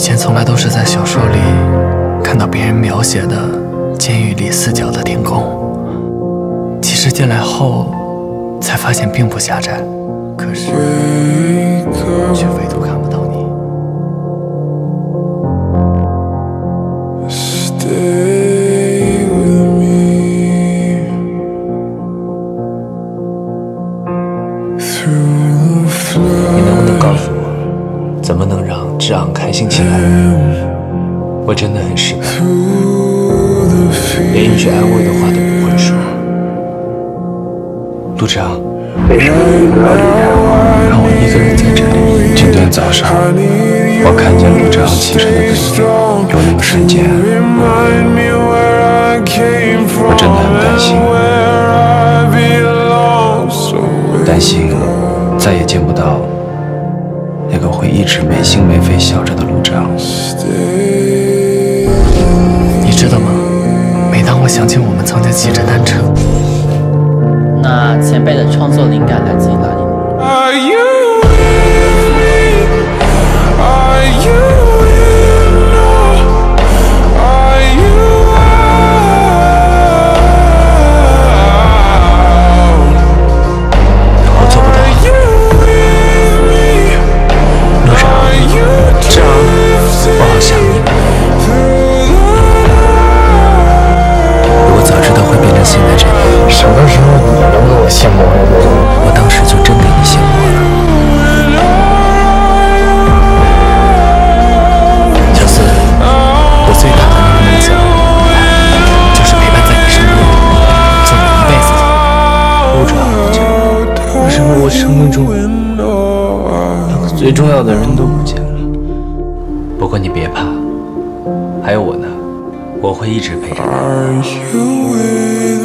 前从来都是在小说里看到别人描写的监狱里四角的天空，其实进来后才发现并不狭窄，可是却唯独看不到你。 怎么能让志昂开心起来？我真的很失败，连一句安慰的话都不会说。陆志昂，为什么不要离开我，让我一个人在这里？今天早上，我看见陆志昂起身的背影，有那么瞬间，我真的很担心再也见不到。 那个会一直没心没肺笑着的陆志昂，你知道吗？每当我想起我们曾经骑着单车，那前辈的创作灵感来自于哪里？我生命中两个最重要的人都不见了。不过你别怕，还有我呢，我会一直陪着你。